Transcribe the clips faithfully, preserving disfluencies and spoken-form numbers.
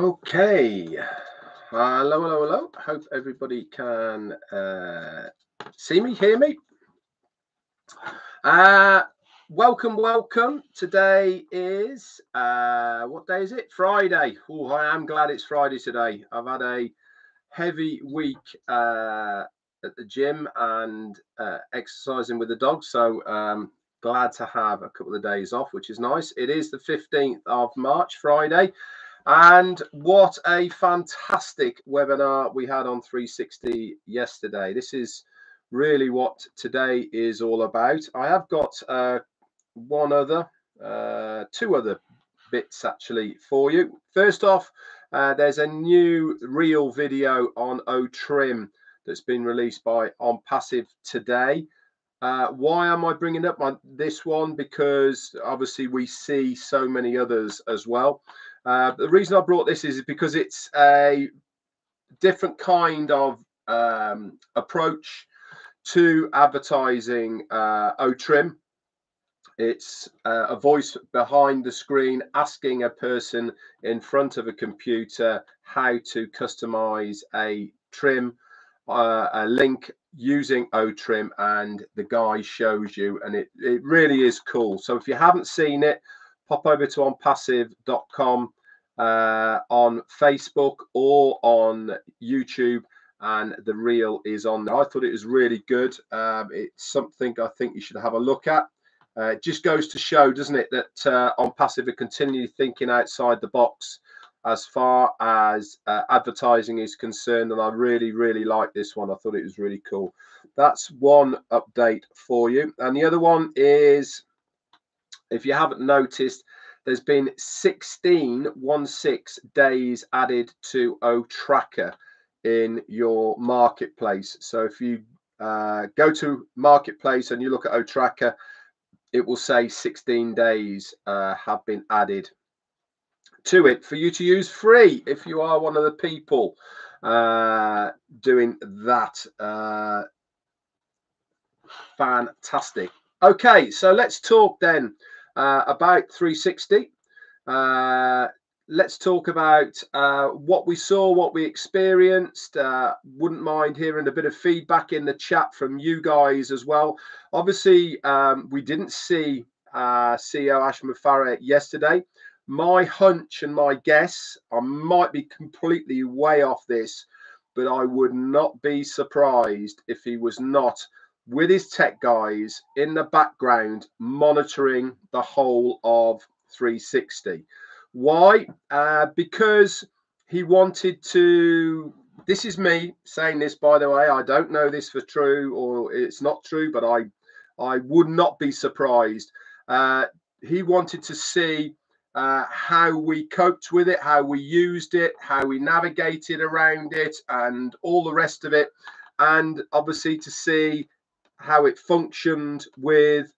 Okay, hello, hello, hello. Hope everybody can uh, see me, hear me. Uh, welcome, welcome. Today is, uh, what day is it? Friday. Oh, I am glad it's Friday today. I've had a heavy week uh, at the gym and uh, exercising with the dog, so um, glad to have a couple of days off, which is nice. It is the fifteenth of March, Friday. And what a fantastic webinar we had on three sixty yesterday. This is really what today is all about. I have got uh, one other, uh, two other bits actually for you. First off, uh, there's a new reel video on OTrim that's been released by On Passive today. Uh, why am I bringing up my, this one? Because obviously we see so many others as well. Uh, the reason I brought this is because it's a different kind of um, approach to advertising uh, OTrim. It's uh, a voice behind the screen asking a person in front of a computer how to customize a trim, uh, a link using OTrim, and the guy shows you, and it, it really is cool. So if you haven't seen it, pop over to on passive dot com uh, on Facebook or on YouTube, and the reel is on there. I thought it was really good. Um, it's something I think you should have a look at. Uh, it just goes to show, doesn't it, that uh, On Passive are continually thinking outside the box as far as uh, advertising is concerned, and I really, really like this one. I thought it was really cool. That's one update for you. And the other one is, if you haven't noticed, there's been sixteen, one six days added to OTracker in your marketplace. So if you uh, go to marketplace and you look at OTracker, it will say sixteen days uh, have been added to it for you to use free if you are one of the people uh, doing that. Uh, fantastic. Okay, so let's talk then. Uh, about three sixty. Uh, let's talk about uh, what we saw, what we experienced. Uh, wouldn't mind hearing a bit of feedback in the chat from you guys as well. Obviously, um, we didn't see uh, C E O Ash Mufareh yesterday. My hunch and my guess, I might be completely way off this, but I would not be surprised if he was not with his tech guys in the background monitoring the whole of three sixty. Why? Uh, because he wanted to, this is me saying this, by the way, I don't know this for true or it's not true, but I, I would not be surprised. Uh, he wanted to see uh, how we coped with it, how we used it, how we navigated around it and all the rest of it. And obviously to see how it functioned with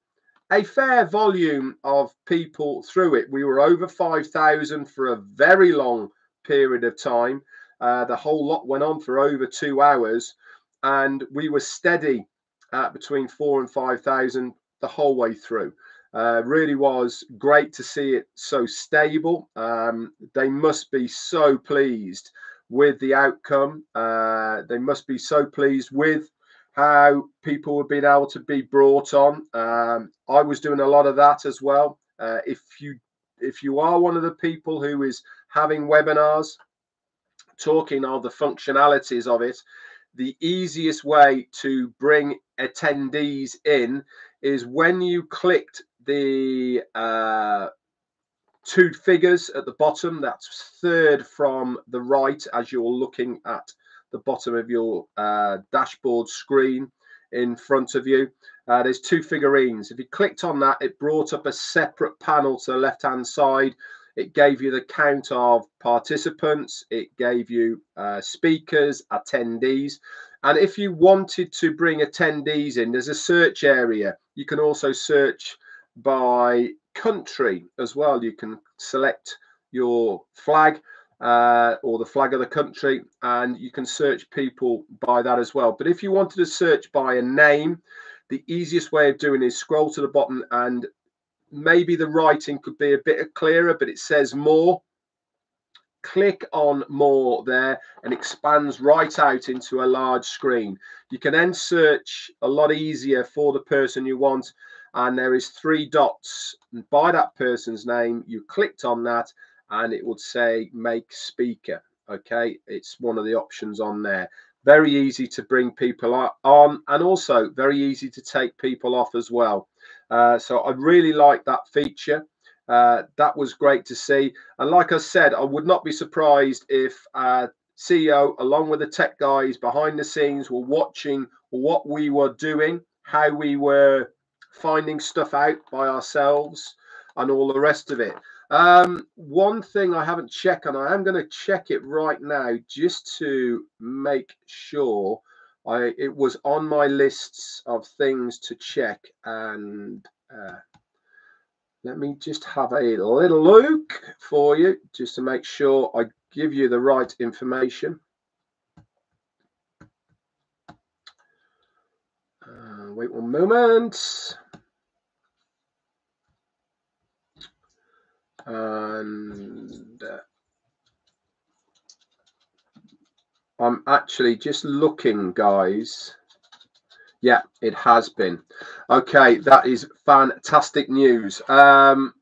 a fair volume of people through it. We were over five thousand for a very long period of time. Uh, the whole lot went on for over two hours, and we were steady at between four and five thousand the whole way through. Uh, really was great to see it so stable. Um, they must be so pleased with the outcome. Uh, they must be so pleased with how people have been able to be brought on. Um, I was doing a lot of that as well. Uh, if you if you are one of the people who is having webinars, talking of the functionalities of it, the easiest way to bring attendees in is when you clicked the uh, two figures at the bottom. That's third from the right as you're looking at the bottom of your uh, dashboard screen in front of you. Uh, there's two figurines. If you clicked on that, it brought up a separate panel to the left-hand side. It gave you the count of participants. It gave you uh, speakers, attendees. And if you wanted to bring attendees in, there's a search area. You can also search by country as well. You can select your flag Uh, or the flag of the country, and you can search people by that as well. But if you wanted to search by a name, the easiest way of doing is scroll to the bottom, and maybe the writing could be a bit clearer, but it says more. click on more there and expands right out into a large screen. You can then search a lot easier for the person you want, and there is three dots by that person's name. You clicked on that and it would say make speaker. Okay, it's one of the options on there. Very easy to bring people on, and also very easy to take people off as well. Uh, so I really like that feature. Uh, that was great to see. And like I said, I would not be surprised if uh, C E O, along with the tech guys behind the scenes, were watching what we were doing, how we were finding stuff out by ourselves and all the rest of it. Um, one thing I haven't checked, and I am going to check it right now just to make sure I, it was on my lists of things to check, and uh, let me just have a little look for you just to make sure I give you the right information. Uh, wait one moment. And uh, I'm actually just looking, guys. Yeah, it has been. Okay, that is fantastic news. Um,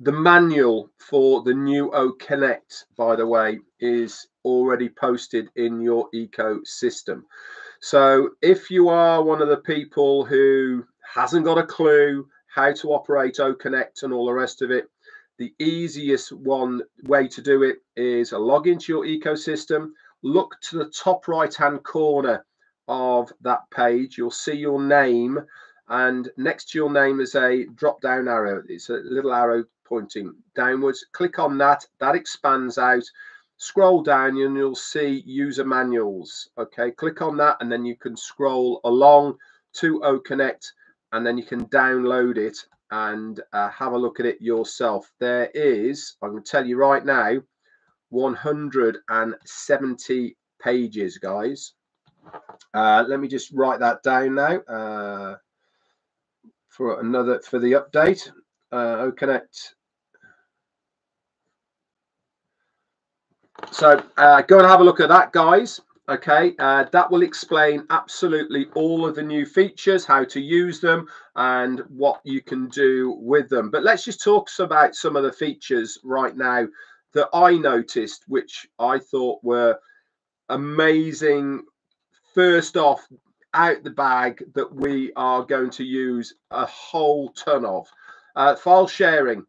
the manual for the new OConnect, by the way, is already posted in your ecosystem. So if you are one of the people who hasn't got a clue how to operate OConnect and all the rest of it, the easiest one way to do it is log into your ecosystem, look to the top right-hand corner of that page. You'll see your name, and next to your name is a drop-down arrow. It's a little arrow pointing downwards. Click on that. That expands out. Scroll down, and you'll see user manuals. Okay, click on that, and then you can scroll along to OConnect, and then you can download it and uh, have a look at it yourself. There is, I'm going to tell you right now, one hundred seventy pages, guys. Uh, let me just write that down now uh, for another for the update. Uh, OConnect. So uh, go and have a look at that, guys. Okay, uh, that will explain absolutely all of the new features, how to use them and what you can do with them. But let's just talk about some of the features right now that I noticed, which I thought were amazing. First off, out the bag, that we are going to use a whole ton of. Uh, file sharing.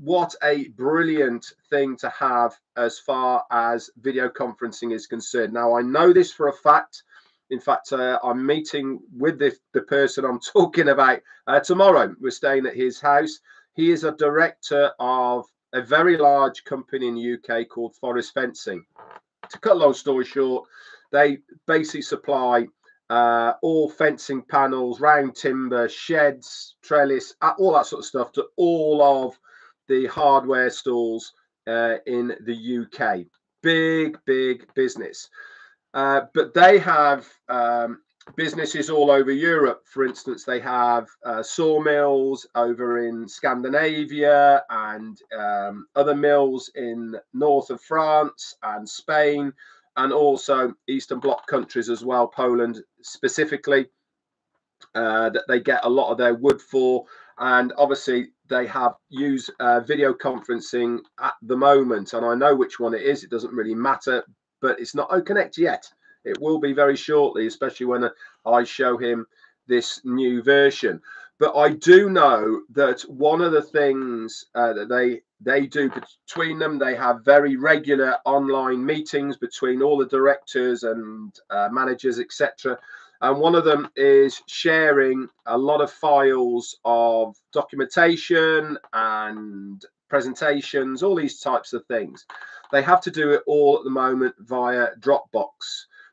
What a brilliant thing to have as far as video conferencing is concerned. Now, I know this for a fact. In fact, uh, I'm meeting with the, the person I'm talking about uh, tomorrow. We're staying at his house. He is a director of a very large company in the U K called Forest Fencing. To cut a long story short, they basically supply uh, all fencing panels, round timber, sheds, trellis, all that sort of stuff to all of the hardware stores uh, in the U K. Big, big business. Uh, but they have um, businesses all over Europe. For instance, they have uh, sawmills over in Scandinavia and um, other mills in north of France and Spain, and also Eastern Bloc countries as well, Poland specifically, uh, that they get a lot of their wood for. And obviously, they have used uh, video conferencing at the moment, and I know which one it is. It doesn't really matter, but it's not OConnect yet. It will be very shortly, especially when I show him this new version. But I do know that one of the things uh, that they they do between them, they have very regular online meetings between all the directors and uh, managers, et cetera. And one of them is sharing a lot of files of documentation and presentations, all these types of things. They have to do it all at the moment via Dropbox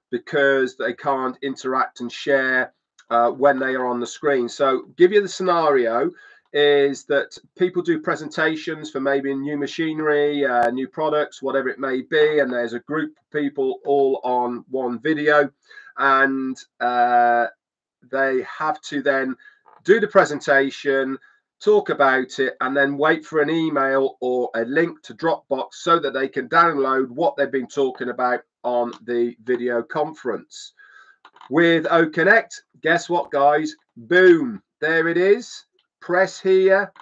because they can't interact and share uh, when they are on the screen. So give you the scenario is that people do presentations for maybe new machinery, uh, new products, whatever it may be. And there's a group of people all on one video, and uh, they have to then do the presentation, talk about it, and then wait for an email or a link to Dropbox so that they can download what they've been talking about on the video conference. With OConnect, guess what, guys? Boom, there it is. Press here.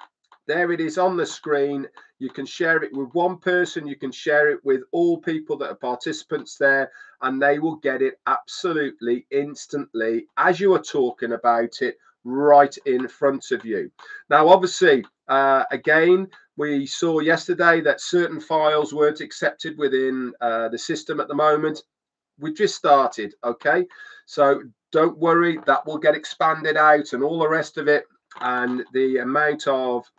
There it is on the screen. You can share it with one person. You can share it with all people that are participants there, and they will get it absolutely instantly as you are talking about it right in front of you. Now, obviously, uh, again, we saw yesterday that certain files weren't accepted within uh, the system at the moment. We've just started, okay? So don't worry, that will get expanded out and all the rest of it, and the amount of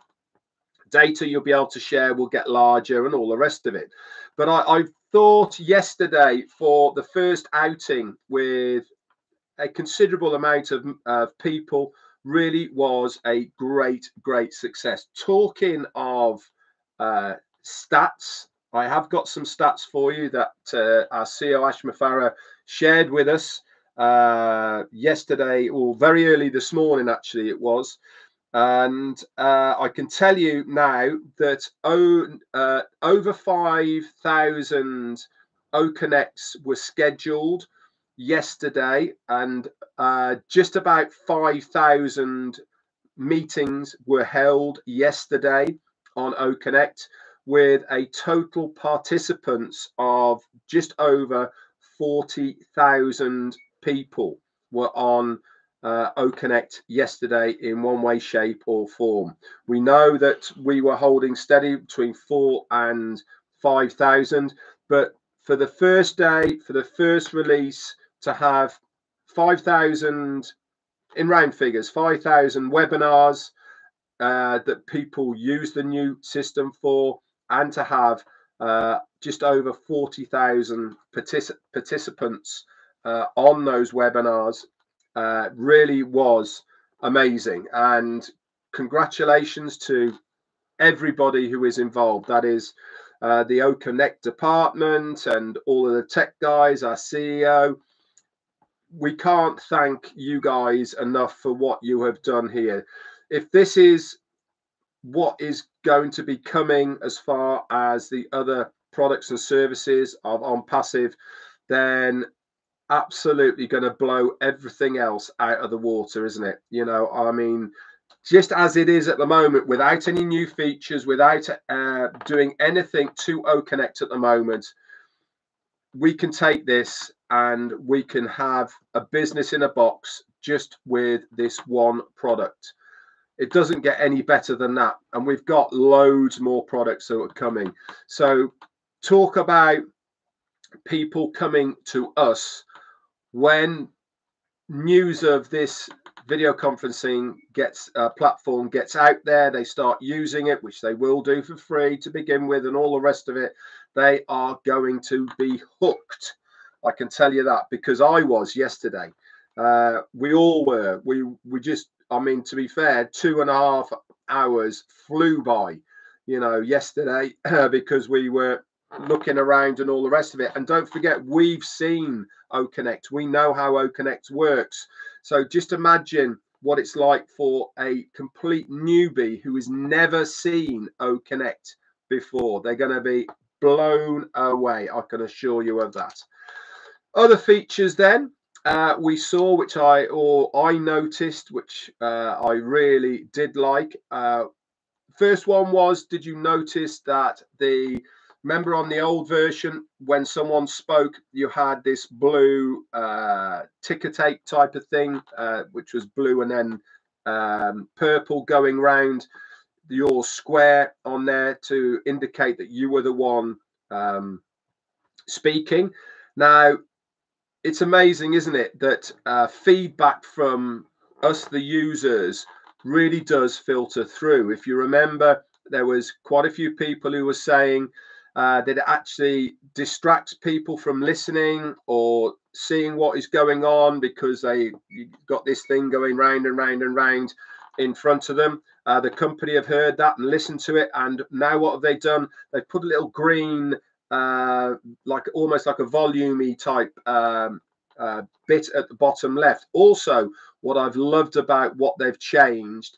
data you'll be able to share will get larger and all the rest of it. But I, I thought yesterday for the first outing with a considerable amount of, of people really was a great, great success. Talking of uh, stats, I have got some stats for you that uh, our C E O Ash Mufareh shared with us uh, yesterday, or very early this morning, actually it was. And uh, I can tell you now that oh, uh, over five thousand OConnects were scheduled yesterday, and uh, just about five thousand meetings were held yesterday on OConnect, with a total participants of just over forty thousand people were on Uh, OConnect yesterday in one way, shape or form. We know that we were holding steady between four and five thousand, but for the first day, for the first release, to have five thousand in round figures, five thousand webinars uh, that people use the new system for, and to have uh, just over forty thousand particip participants uh, on those webinars. Uh, really was amazing, and congratulations to everybody who is involved. That is uh, the OConnect department and all of the tech guys, our C E O. We can't thank you guys enough for what you have done here. If this is what is going to be coming as far as the other products and services of On Passive, then absolutely going to blow everything else out of the water, isn't it? You know, I mean, just as it is at the moment, without any new features, without uh, doing anything to OConnect at the moment, we can take this and we can have a business in a box just with this one product. It doesn't get any better than that, and we've got loads more products that are coming. So talk about people coming to us. When news of this video conferencing gets uh, platform gets out there, they start using it, which they will do for free to begin with, and all the rest of it. They are going to be hooked. I can tell you that, because I was yesterday. Uh, we all were. We we just, I mean, to be fair, two and a half hours flew by, you know, yesterday because we were looking around and all the rest of it. And don't forget, we've seen OConnect, we know how OConnect works. So just imagine what it's like for a complete newbie who has never seen OConnect before. They're going to be blown away, I can assure you of that. Other features then uh, we saw, which I or I noticed, which uh, I really did like. Uh, first one was, did you notice that the remember on the old version, when someone spoke, you had this blue uh, ticker tape type of thing, uh, which was blue and then um, purple going round your square on there to indicate that you were the one um, speaking. Now, it's amazing, isn't it, that uh, feedback from us, the users, really does filter through. If you remember, there was quite a few people who were saying, Uh, that it actually distracts people from listening or seeing what is going on, because they got this thing going round and round and round in front of them. Uh, the company have heard that and listened to it, and now what have they done? They've put a little green, uh, like almost like a volumey type um, uh, bit at the bottom left. Also, what I've loved about what they've changed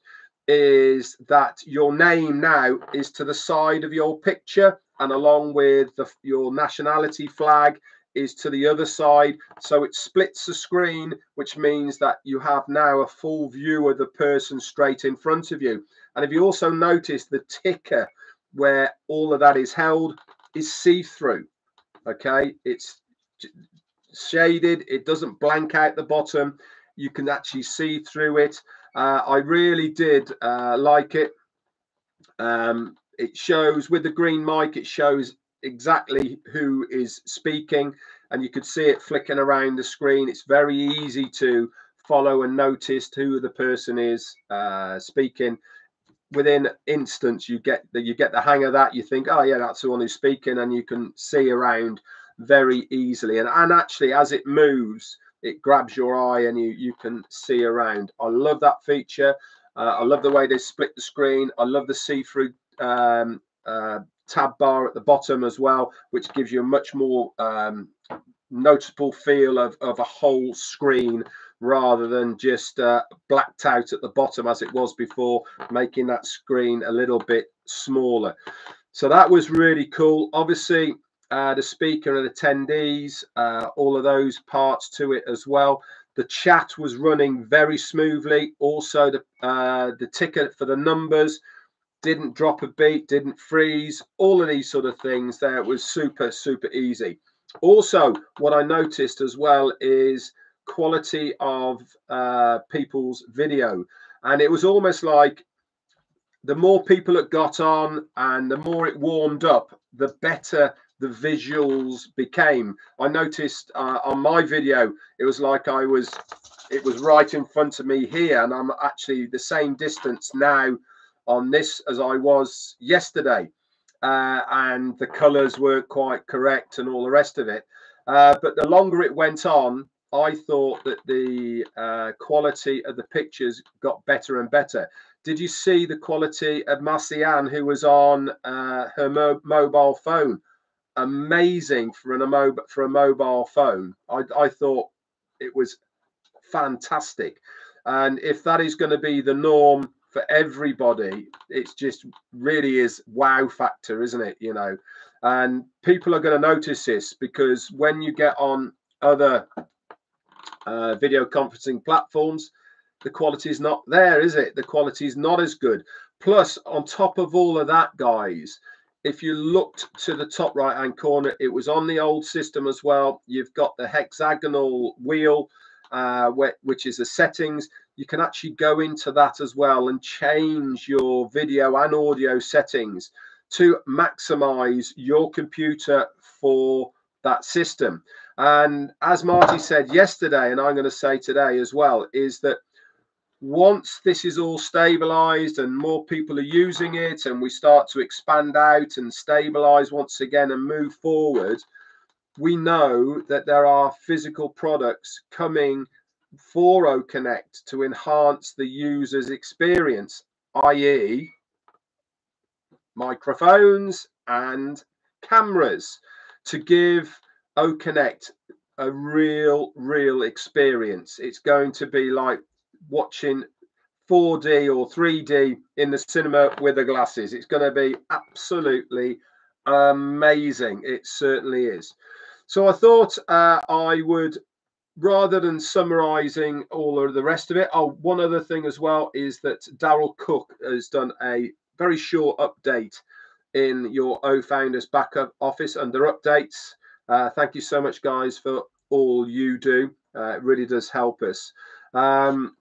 is that your name now is to the side of your picture, and along with the, your nationality flag is to the other side. So it splits the screen, which means that you have now a full view of the person straight in front of you. And if you also notice, the ticker where all of that is held is see-through. Okay, it's shaded, it doesn't blank out the bottom, you can actually see through it. Uh, I really did uh, like it. Um, it shows with the green mic, it shows exactly who is speaking, and you could see it flicking around the screen. It's very easy to follow and notice who the person is uh, speaking. Within instance, you get that you get the hang of that. You think, oh yeah, that's the one who's speaking, and you can see around very easily. And and actually, as it moves, it grabs your eye, and you you can see around. I love that feature. Uh, I love the way they split the screen. I love the see-through um, uh, tab bar at the bottom as well, which gives you a much more um, noticeable feel of of a whole screen, rather than just uh, blacked out at the bottom as it was before, making that screen a little bit smaller. So that was really cool. Obviously, uh, the speaker and attendees, uh, all of those parts to it as well. The chat was running very smoothly. Also, the, uh, the ticker for the numbers didn't drop a beat, didn't freeze. All of these sort of things there, it was super, super easy. Also, what I noticed as well is quality of uh, people's video. And it was almost like the more people that got on and the more it warmed up, the better the visuals became. I noticed uh, on my video, it was like I was, it was right in front of me here, and I'm actually the same distance now on this as I was yesterday. Uh, and the colors weren't quite correct and all the rest of it. Uh, but the longer it went on, I thought that the uh, quality of the pictures got better and better. Did you see the quality of Marciane, who was on uh, her mo mobile phone? Amazing for, an, a, mo for a mobile phone. I, I thought it was fantastic. And if that is going to be the norm for everybody, it's just really is wow factor, isn't it? You know, and people are going to notice this, because when you get on other Uh, video conferencing platforms, the quality is not there, is it? The quality is not as good. Plus, on top of all of that, guys, if you looked to the top right hand corner, it was on the old system as well. You've got the hexagonal wheel, uh, which is the settings. You can actually go into that as well and change your video and audio settings to maximize your computer for that system. And as Marty said yesterday, and I'm going to say today as well, is that once this is all stabilized and more people are using it, and we start to expand out and stabilize once again and move forward, we know that there are physical products coming for OConnect to enhance the user's experience, that is microphones and cameras, to give OConnect a real, real experience. It's going to be like watching four D or three D in the cinema with the glasses. It's going to be absolutely amazing. It certainly is. So I thought uh, I would, rather than summarizing all of the rest of it, oh, one other thing as well is that Daryl Cook has done a very short update in your O Founders Backup Office under updates. Uh, thank you so much, guys, for all you do. Uh, it really does help us. Um,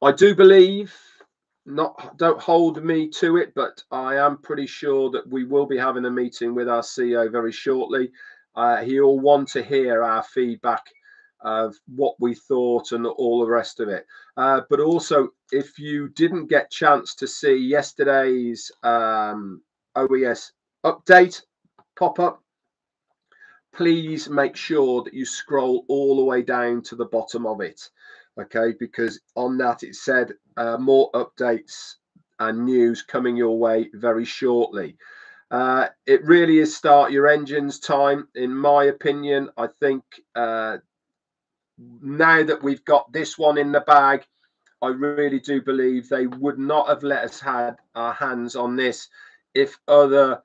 I do believe, not don't hold me to it, but I am pretty sure that we will be having a meeting with our C E O very shortly. Uh, he'll want to hear our feedback of what we thought and all the rest of it. Uh, but also, if you didn't get a chance to see yesterday's um, O E S update pop-up, please make sure that you scroll all the way down to the bottom of it, okay? Because on that it said uh, more updates and news coming your way very shortly. Uh, it really is start your engines time, in my opinion. I think uh, now that we've got this one in the bag, I really do believe they would not have let us have our hands on this if other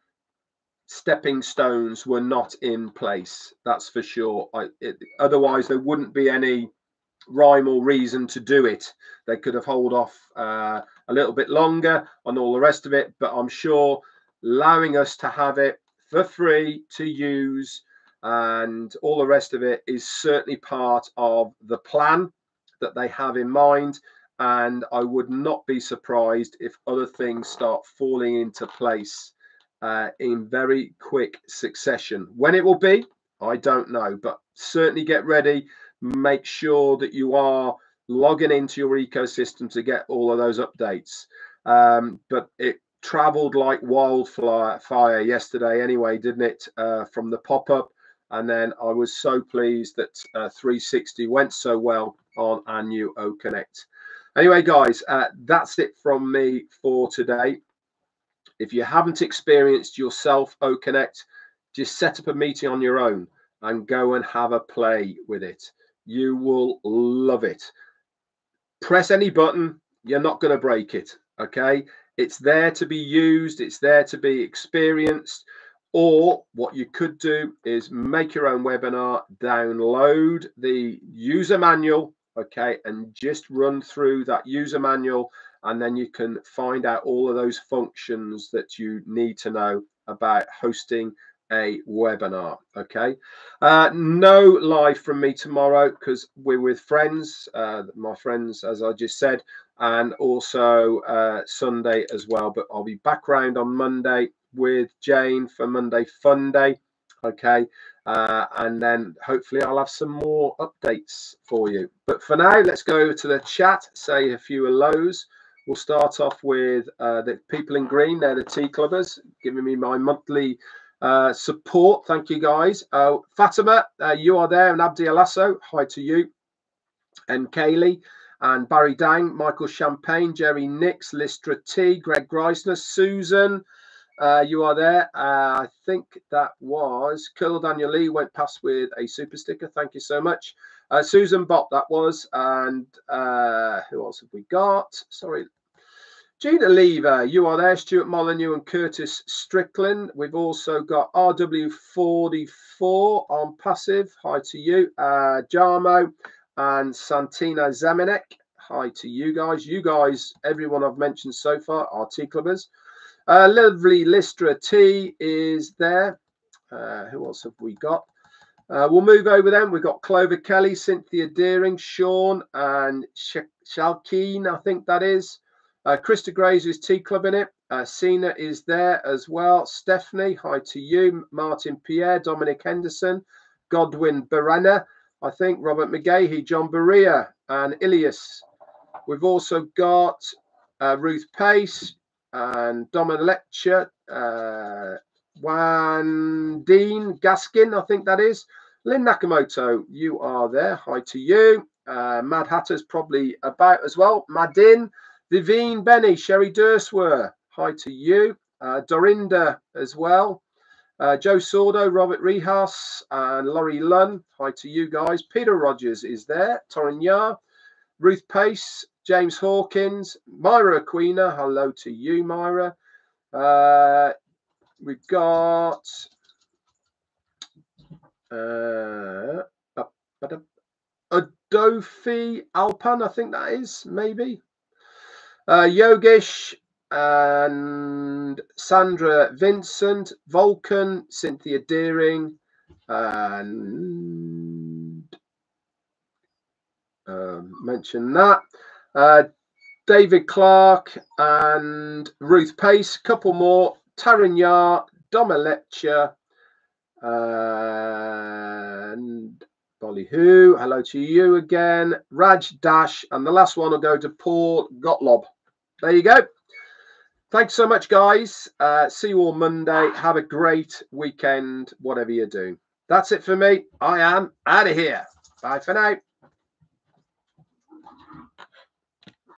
stepping stones were not in place. That's for sure. I, it, otherwise, there wouldn't be any rhyme or reason to do it. They could have held off uh, a little bit longer on all the rest of it, but I'm sure allowing us to have it for free to use and all the rest of it is certainly part of the plan that they have in mind. And I would not be surprised if other things start falling into place uh, in very quick succession. When it will be, I don't know, but certainly get ready. Make sure that you are logging into your ecosystem to get all of those updates. Um, but it traveled like wildfire yesterday anyway, didn't it, uh, from the pop-up. And then I was so pleased that uh, three sixty went so well on our new OConnect. Anyway, guys, uh, that's it from me for today. If you haven't experienced yourself OConnect, just set up a meeting on your own and go and have a play with it. You will love it. Press any button, you're not going to break it, okay? It's there to be used, it's there to be experienced. Or what you could do is make your own webinar, download the user manual, okay, and just run through that user manual, and then you can find out all of those functions that you need to know about hosting a webinar, okay? Uh, no live from me tomorrow because we're with friends, uh, my friends, as I just said, and also uh, Sunday as well, but I'll be back round on Monday with Jane for Monday Fun Day, okay? Uh, and then hopefully I'll have some more updates for you. But for now, let's go to the chat, say a few hellos. We'll start off with uh, the people in green. They're the tea clubbers, giving me my monthly uh, support. Thank you, guys. Uh, Fatima, uh, you are there, and Abdi Alasso, hi to you. And Kaylee, and Barry Dang, Michael Champagne, Jerry Nix, Listra T, Greg Greisner, Susan, Uh, you are there. Uh, I think that was Colonel Daniel Lee went past with a super sticker. Thank you so much. Uh, Susan Bott, that was. And uh, who else have we got? Sorry. Gina Lever, you are there. Stuart Molyneux and Curtis Strickland. We've also got R W forty-four on passive. Hi to you. Uh, Jarmo and Santina Zamenek. Hi to you guys. You guys, everyone I've mentioned so far are T-clubbers. Uh, lovely Listra T is there. Uh, who else have we got? Uh, we'll move over then. We've got Clover Kelly, Cynthia Deering, Sean, and Sh Shalkeen, I think that is. Uh, Krista Graves is Tea Club in it. Uh, Sina is there as well. Stephanie, hi to you. Martin Pierre, Dominic Henderson, Godwin Barana, I think. Robert McGahey, John Berea, and Ilias. We've also got uh, Ruth Pace, and Dom and Lecture, uh, Wan Dean Gaskin, I think that is. Lynn Nakamoto, you are there. Hi to you. Uh, Mad Hatter's probably about as well. Madin, Vivine Benny, Sherry Durswer, hi to you. Uh, Dorinda as well. Uh, Joe Sordo, Robert Rehas, and Laurie Lunn, hi to you guys. Peter Rogers is there. Torin Yar, Ruth Pace, James Hawkins, Myra Aquina, hello to you, Myra. Uh, we've got uh, Adofi Alpan, I think that is, maybe. Uh, Yogesh and Sandra Vincent, Vulcan, Cynthia Deering, and uh, mention that. Uh, David Clark and Ruth Pace, couple more, Taryn Yar, Doma Lecture, uh, and Bolly Who, hello to you again, Raj Dash, and the last one will go to Paul Gottlob. There you go. Thanks so much, guys. Uh, see you all Monday. Have a great weekend, whatever you do. That's it for me. I am out of here. Bye for now.